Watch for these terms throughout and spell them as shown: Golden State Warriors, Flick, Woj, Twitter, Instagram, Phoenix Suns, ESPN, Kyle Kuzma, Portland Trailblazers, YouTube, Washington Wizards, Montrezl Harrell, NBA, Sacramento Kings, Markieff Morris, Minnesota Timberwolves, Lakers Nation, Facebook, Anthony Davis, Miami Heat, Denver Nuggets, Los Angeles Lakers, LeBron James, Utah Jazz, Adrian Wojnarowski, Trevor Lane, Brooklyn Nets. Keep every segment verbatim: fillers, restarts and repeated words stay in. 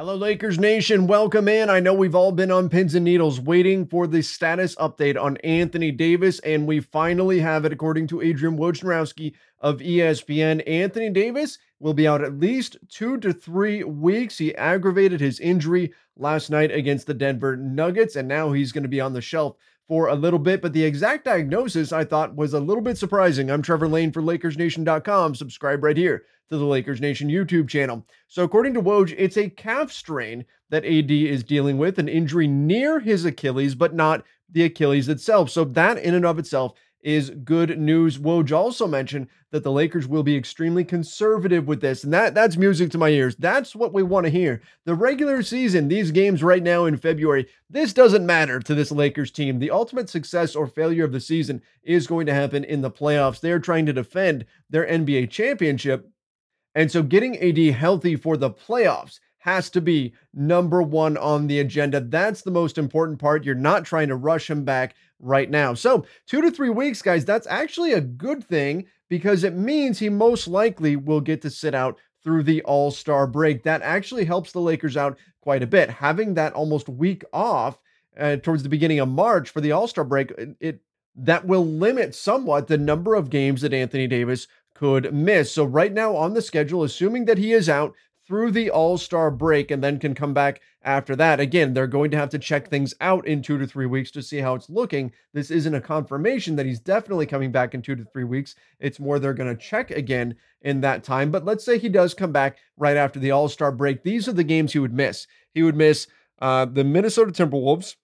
Hello, Lakers Nation. Welcome in. I know we've all been on pins and needles waiting for the status update on Anthony Davis, and we finally have it according to Adrian Wojnarowski of E S P N. Anthony Davis will be out at least two to three weeks. He aggravated his injury last night against the Denver Nuggets, and now he's going to be on the shelf for a little bit. But the exact diagnosis, I thought, was a little bit surprising. I'm Trevor Lane for Lakers Nation dot com. Subscribe right here to the Lakers Nation YouTube channel. So according to Woj, it's a calf strain that A D is dealing with, an injury near his Achilles, but not the Achilles itself. So that in and of itself is good news. Woj also mentioned that the Lakers will be extremely conservative with this, and that that's music to my ears. That's what we want to hear. The regular season, these games right now in February, this doesn't matter to this Lakers team. The ultimate success or failure of the season is going to happen in the playoffs. They're trying to defend their N B A championship, and so getting A D healthy for the playoffs has to be number one on the agenda. That's the most important part. You're not trying to rush him back right now. So two to three weeks, guys, that's actually a good thing because it means he most likely will get to sit out through the All-Star break. That actually helps the Lakers out quite a bit. Having that almost week off uh, towards the beginning of March for the All-Star break, it, it that will limit somewhat the number of games that Anthony Davis could miss. So right now on the schedule, assuming that he is out through the All-Star break and then can come back after that. Again, they're going to have to check things out in two to three weeks to see how it's looking. This isn't a confirmation that he's definitely coming back in two to three weeks. It's more they're going to check again in that time. But let's say he does come back right after the All-Star break. These are the games he would miss. He would miss uh, the Minnesota Timberwolves,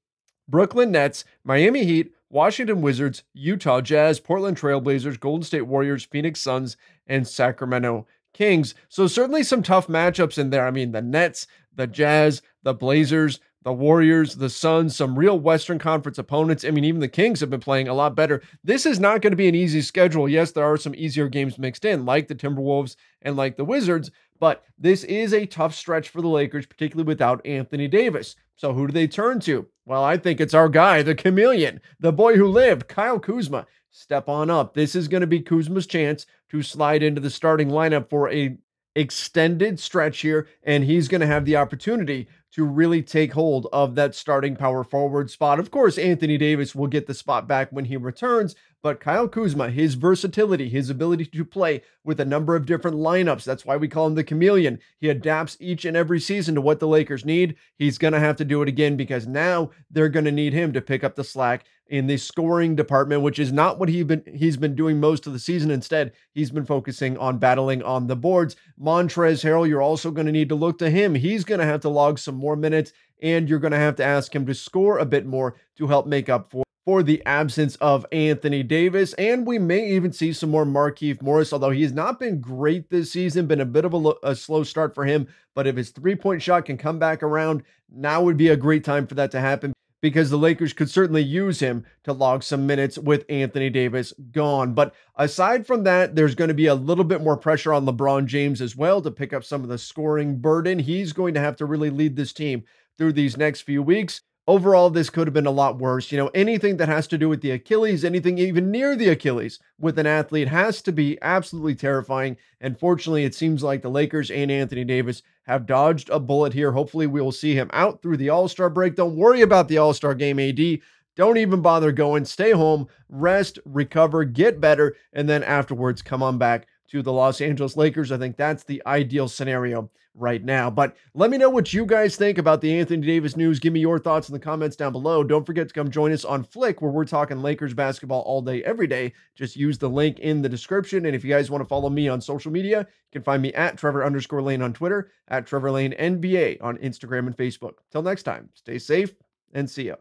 Brooklyn Nets, Miami Heat, Washington Wizards, Utah Jazz, Portland Trailblazers, Golden State Warriors, Phoenix Suns, and Sacramento Kings. So certainly some tough matchups in there. I mean, the Nets, the Jazz, the Blazers, the Warriors, the Suns, some real Western Conference opponents. I mean, even the Kings have been playing a lot better. This is not going to be an easy schedule. Yes, there are some easier games mixed in, like the Timberwolves and like the Wizards, but this is a tough stretch for the Lakers, particularly without Anthony Davis. So who do they turn to? Well, I think it's our guy, the chameleon, the boy who lived, Kyle Kuzma. Step on up. This is going to be Kuzma's chance to slide into the starting lineup for a extended stretch here, and he's going to have the opportunity to really take hold of that starting power forward spot. Of course, Anthony Davis will get the spot back when he returns, but Kyle Kuzma, his versatility, his ability to play with a number of different lineups, that's why we call him the chameleon. He adapts each and every season to what the Lakers need. He's going to have to do it again because now they're going to need him to pick up the slack in the scoring department, which is not what he's been, he's been doing most of the season. Instead, he's been focusing on battling on the boards. Montrezl Harrell, you're also going to need to look to him. He's going to have to log some more more minutes, and you're going to have to ask him to score a bit more to help make up for, for the absence of Anthony Davis. And we may even see some more Markieff Morris, although he has not been great this season, been a bit of a, a slow start for him. But if his three-point shot can come back around, now would be a great time for that to happen, because the Lakers could certainly use him to log some minutes with Anthony Davis gone. But aside from that, there's going to be a little bit more pressure on LeBron James as well to pick up some of the scoring burden. He's going to have to really lead this team through these next few weeks. Overall, this could have been a lot worse. You know, anything that has to do with the Achilles, anything even near the Achilles with an athlete has to be absolutely terrifying. And fortunately, it seems like the Lakers and Anthony Davis have dodged a bullet here. Hopefully, we will see him out through the All-Star break. Don't worry about the All-Star game, A D. Don't even bother going. Stay home, rest, recover, get better, and then afterwards, come on back to the Los Angeles Lakers. I think that's the ideal scenario right now. But let me know what you guys think about the Anthony Davis news. Give me your thoughts in the comments down below. Don't forget to come join us on Flick, where we're talking Lakers basketball all day, every day. Just use the link in the description. And if you guys want to follow me on social media, you can find me at Trevor underscore Lane on Twitter, at Trevor Lane N B A on Instagram and Facebook. Till next time, stay safe and see ya.